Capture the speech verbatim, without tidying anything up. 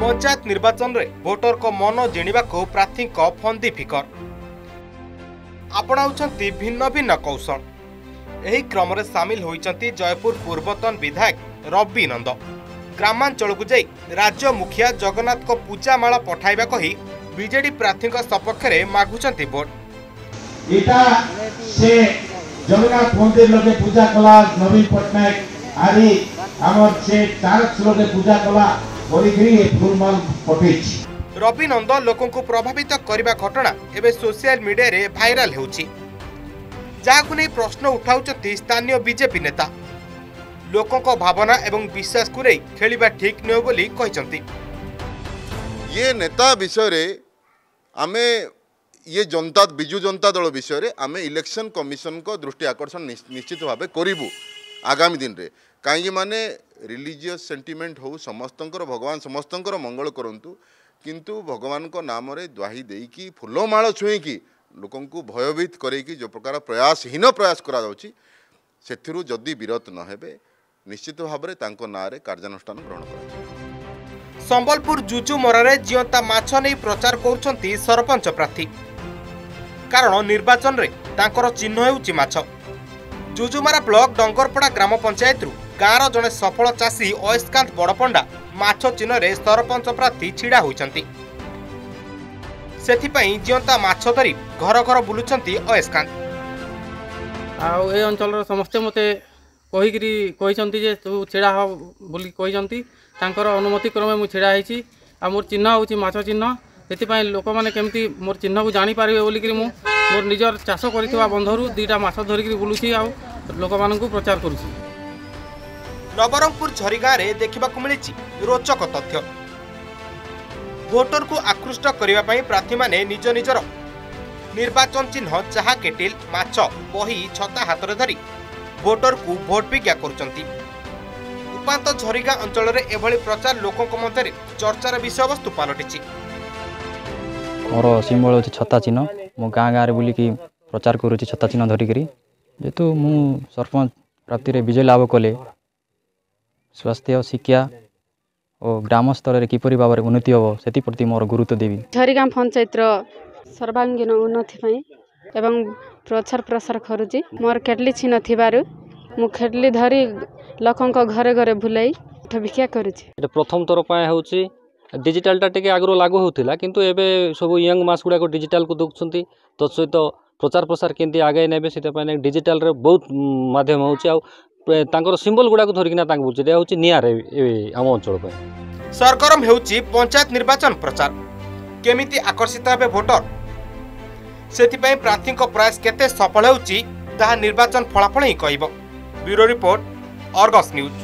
पंचायत निर्वाचन रे वोटर को मन जिणा को प्रार्थी फंदी फिकर आपणाउछंती भिन्न भिन्न कौशल। एही क्रम रे सामिल होइछंती जयपुर पूर्वतन विधायक रवि नंद। ग्रामांचल को जाई राज्य मुखिया जगन्नाथ को पूजामाला पठाइबा कही बीजेडी प्रार्थी सपक्ष में मागुंट वोट। इटा से जगन्नाथ मंदिर लगे पूजा कला नवीन पटनायक आदि आमर से तारक लगे पूजा कला बोलिकरी फुलमाल पठेछि। रवि नंद लोकों को प्रभावित करने घटना एवं सोशल मीडिया रे भाइराल होछि, जाकु नै प्रश्न उठाउछथि स्थानीय बीजेपी नेता। लोकों को भावना एवं विश्वास को नै खेलिबा ठीक नै बोली कहिसथि। ये नेता विषय रे आमे ये जनता बिजु जनता दल विषय रे आमे इलेक्शन कमिशन को दृष्टि आकर्षण निश्चित भाव करूँ आगामी दिन रे। कहीं माने रिलीजियस सेंटिमेंट हो समस्तंकर भगवान समस्तंकर मंगल करंतु, किंतु भगवान को नाम रे द्वाही देकी फुलमाळ छुईकी लोकंकु भयभीत करेकी जो प्रकार प्रयासहीन प्रयास करा जाउची सेथिरु जदि विरत न हेबे निश्चित भाव रे तांको नारे कार्यानुष्ठान ग्रहण करा। संबलपुर जुजुमरारे जियंता माछ नै प्रचार करूछंती सरपंच प्रार्थी। कारण निर्वाचन रे तांकर चिन्ह हेउची माछ। जुजुमारा ब्लॉक डंगरपड़ा ग्राम पंचायत रु गाँव जड़े सफल चाषी अयस्कांत बड़पंडा माछ चिन्हरे सरपंच प्रार्थी छिड़ा होइछंती। सेथिपई जियंता माछ धरी घर घर बुलुछंती अयस्कांत। आउ ए अंचल समस्ते मते कहिगिरी कहिसंती जे तू छिड़ा हो बोली कहिसंती। तांकर अनुमति क्रमे मु छिड़ा हेछि आ मोर चिन्ह होछि माछ चिन्ह। सेथिपई लोक माने केमती मोर चिन्ह को जानि पारिबे बोली कि मु मोर निजर चासो करितवा बंधरू दुईटा माछ धरिगिरी बुलुछि आ लोक माननकु प्रचार करूछि। नवरंगपुर झरीगाँ रे देखा मिली रोचक तथ्य। भोटर को आकृष्ट करने प्रार्थी माने निज निजर निर्वाचन चिन्ह चाहा केटिल माछ बही छता हाथ में धरी भोटर को भोट पिज्ञा करुचंती। उपात झरीगाँ अंचल रे एभली प्रचार लोकों मध्य चर्चार विषयवस्तु पलटि। मोर सिम्बल होछि छता चिन्ह। मो गाँ गाँव में बुलिकी प्रचार करुछि छता चिन्ह धरिकी। जेतु मु सरपंच प्राप्ति रे विजय लाभ कले स्वास्थ्य शिक्षा और ग्राम स्तर में किपर भाव में उन्नति हम से प्रति मोर गुरुत्व देवी। झरीगाँ पंचायत सर्वांगीन उन्नति एवं प्रचार प्रसार करुच्ची। मोर केटली छिन्न थी मु केटली धरी लोकों घरे घरे बुलाई भिक्षा करुच्ची। प्रथम थर पर हूँ डिजिटालटा टे आगु लागू होता कि सब यंग मास गुड़ाक डिजिटाल को देखते तत्सत तो प्रचार प्रसार केमी आगे ने डिजिटाल बहुत मध्यम हो सिंबल गुड़ा को नियारे सरगरम पंचायत निर्वाचन प्रचार केमिति आकर्षित हे भोटर से प्रार्थी प्रयास केते सफल होउची ताहा निर्वाचन फलाफल ही कहब। Bureau report, Argus news.